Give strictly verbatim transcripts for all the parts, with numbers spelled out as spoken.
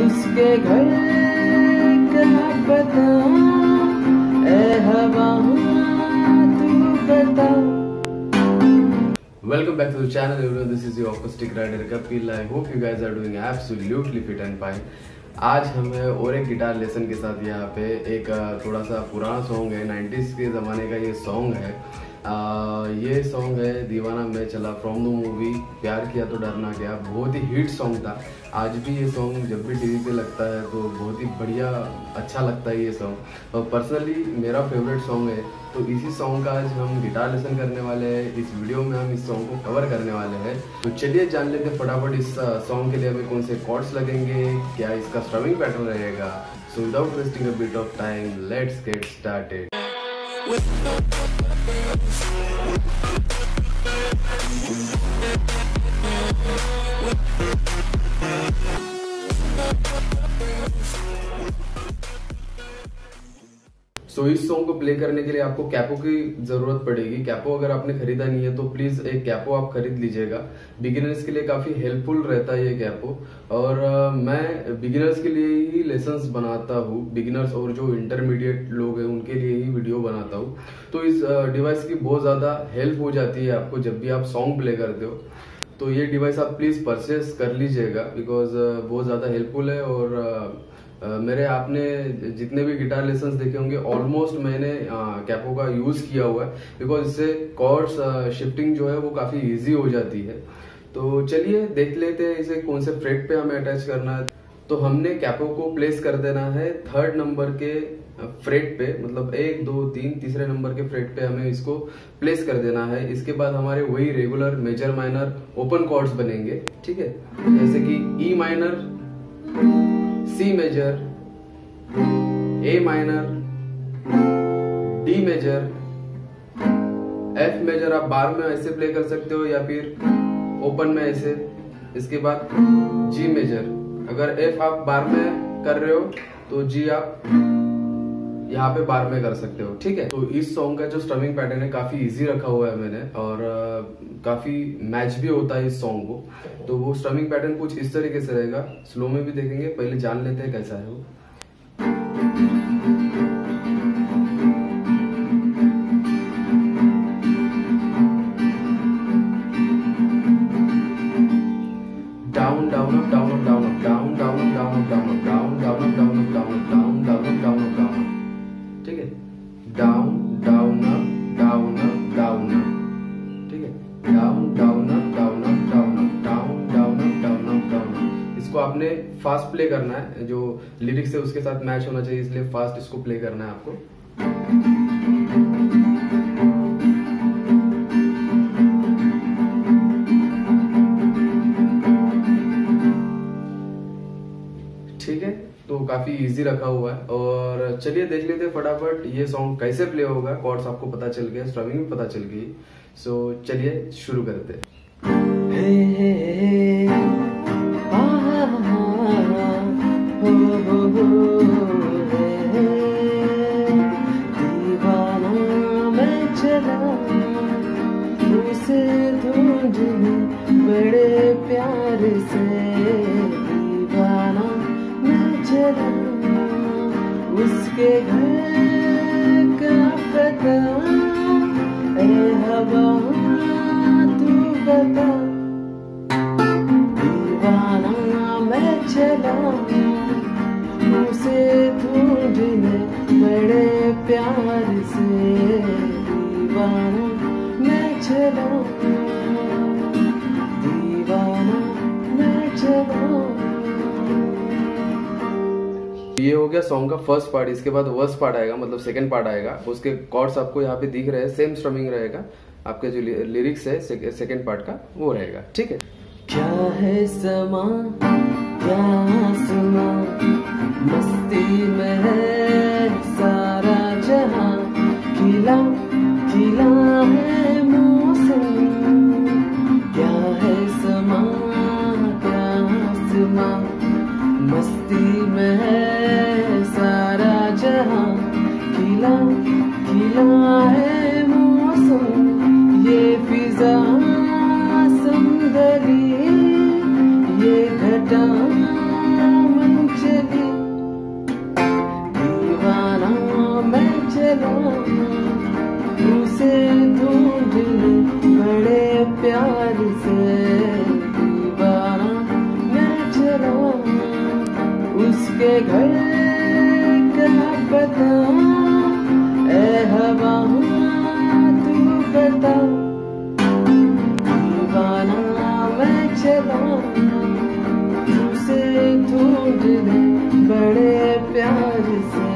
उसके घर का पता, ए हवा तू बता। Welcome back to the channel everyone, this is your Acoustic Rider Kapil. I hope you guys are doing absolutely fit and fine. आज हमें और एक गिटार लेसन के साथ यहाँ पे एक थोड़ा सा पुराना सॉन्ग है, नाइन्टीज़ के ज़माने का ये सॉन्ग है। आ, ये सॉन्ग है दीवाना मैं चला फ्रॉम द मूवी प्यार किया तो डरना क्या। बहुत ही हिट सॉन्ग था। आज भी ये सॉन्ग जब भी टीवी पे लगता है तो बहुत ही बढ़िया अच्छा लगता है ये सॉन्ग, और पर्सनली मेरा फेवरेट सॉन्ग है। तो इसी सॉन्ग का आज हम गिटार लेसन करने वाले हैं। इस वीडियो में हम इस सॉन्ग को कवर करने वाले हैं। तो चलिए जान लेते हैं फटाफट इस सॉन्ग के लिए हमें कौन से कॉर्ड्स लगेंगे, क्या इसका स्ट्रमिंग पैटर्न रहेगा। So without wasting a bit of time let's get started. So so, इस सॉन्ग को प्ले करने के लिए आपको कैपो की जरूरत पड़ेगी। कैपो अगर आपने खरीदा नहीं है तो प्लीज एक कैपो आप खरीद लीजिएगा। बिगिनर्स के लिए काफी हेल्पफुल रहता है ये कैपो, और मैं बिगिनर्स के लिए ही लेसन्स बनाता हूँ। बिगिनर्स और जो इंटरमीडिएट लोग हैं उनके लिए ही वीडियो बनाता हूँ। तो इस डिवाइस की बहुत ज्यादा हेल्प हो जाती है आपको जब भी आप सॉन्ग प्ले करते हो। तो ये डिवाइस आप प्लीज परचेस कर लीजिएगा, बिकॉज बहुत ज्यादा हेल्पफुल है। और Uh, मेरे आपने जितने भी गिटार लेसन्स देखे होंगे ऑलमोस्ट मैंने uh, कैपो का यूज़ किया हुआ है, बिकॉज इससे कॉर्ड्स शिफ्टिंग जो है वो काफ़ी इजी हो जाती है। तो चलिए देख लेते हैं इसे कौन से फ्रेट पे हमें अटैच करना है। तो हमने कैपो को प्लेस कर देना है थर्ड नंबर के फ्रेट पे, मतलब एक दो तीन तीसरे नंबर के फ्रेट पे हमें इसको प्लेस कर देना है। इसके बाद हमारे वही regular major minor open chords बनेंगे, ठीक है, जैसे कि E minor, C major, A minor, D major, F major. आप बार में ऐसे प्ले कर सकते हो या फिर ओपन में ऐसे। इसके बाद जी मेजर, अगर एफ आप बार में कर रहे हो तो जी आप यहाँ पे बार में कर सकते हो, ठीक है। तो इस सॉन्ग का जो स्ट्रमिंग पैटर्न है काफी इजी रखा हुआ है मैंने, और काफी मैच भी होता है इस सॉन्ग को। तो वो स्ट्रमिंग पैटर्न कुछ इस तरीके से रहेगा। स्लो में भी देखेंगे, पहले जान लेते हैं कैसा है वो। Down down up down up down up down down up down up down up down down up down up down down down down up down up down up, ठीक है। Down down up down up down up down down up down up down up. इसको आपने fast play करना है, जो lyrics है उसके साथ मैच होना चाहिए, इसलिए फास्ट इसको प्ले करना है आपको, ठीक है। तो काफी इजी रखा हुआ है। और चलिए देख लेते हैं फटाफट ये सॉन्ग कैसे प्ले होगा। कॉर्ड्स आपको पता चल गया, स्ट्रमिंग भी पता चल गई। सो चलिए शुरू करते हैं। हे हे हे आ हा हा हो हो हो हे दीवाना मैं चला उसे ढूंढने बड़े प्यार से, उसके घर का पता, ए हवा तू बता। दीवाना मैं चला उसे ढूंढने बड़े प्यार से, दीवाना मैं चला, दीवाना मैं चला। ये हो गया सॉन्ग का फर्स्ट पार्ट। इसके बाद वर्स्ट पार्ट आएगा, मतलब सेकंड पार्ट आएगा। उसके कॉर्ड्स आपको यहाँ पे दिख रहे हैं, सेम स्ट्रमिंग रहेगा। आपके जो लिरिक्स है से, सेकंड पार्ट का वो रहेगा, ठीक है। क्या है समा क्या सुना, मस्ती में है सारा जहां, खिला खिला है मौसम। क्या है समा क्या सुना, मस्ती में है सारा जहां, खिला खिला है मौसम। ये फिजा समंदरी, ये घटा मन उसके घर का पता, ए हवा तू बता, दीवाना मैं चला तुझसे ढूंढ दे बड़े प्यार से,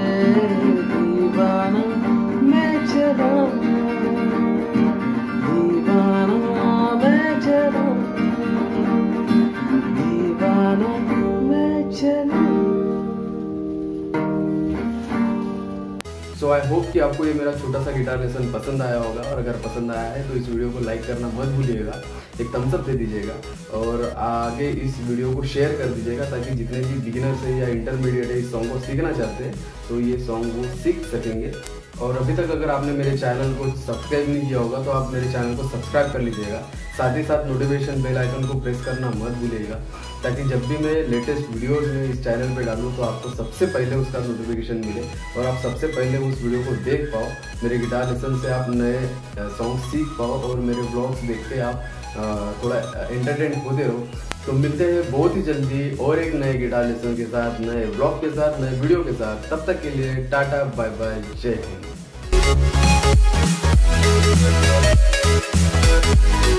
दीवाना मैं चला, दीवाना मैं चला, दीवाना मैं चला। सो आई होप कि आपको ये मेरा छोटा सा गिटार लेसन पसंद आया होगा, और अगर पसंद आया है तो इस वीडियो को लाइक करना मत भूलिएगा, एक थम्स अप दे दीजिएगा, और आगे इस वीडियो को शेयर कर दीजिएगा ताकि जितने भी बिगिनर्स हैं या इंटरमीडिएट है इस सॉन्ग को सीखना चाहते हैं तो ये सॉन्ग वो सीख सकेंगे। और अभी तक अगर आपने मेरे चैनल को सब्सक्राइब नहीं किया होगा तो आप मेरे चैनल को सब्सक्राइब कर लीजिएगा, साथ ही साथ नोटिफिकेशन बेल आइकन को प्रेस करना मत भूलिएगा ताकि जब भी मैं लेटेस्ट वीडियोज़ में इस चैनल पे डालूँ तो आपको सबसे पहले उसका नोटिफिकेशन मिले और आप सबसे पहले उस वीडियो को देख पाओ, मेरे गिटार लेसन से आप नए सॉन्ग सीख पाओ और मेरे ब्लॉग्स देख के आप थोड़ा एंटरटेन होते हो। तो मिलते हैं बहुत ही जल्दी और एक नए गिटार लेसन के साथ, नए ब्लॉग के साथ, नए वीडियो के साथ। तब तक के लिए टाटा, बाय बाय, जय हिंद।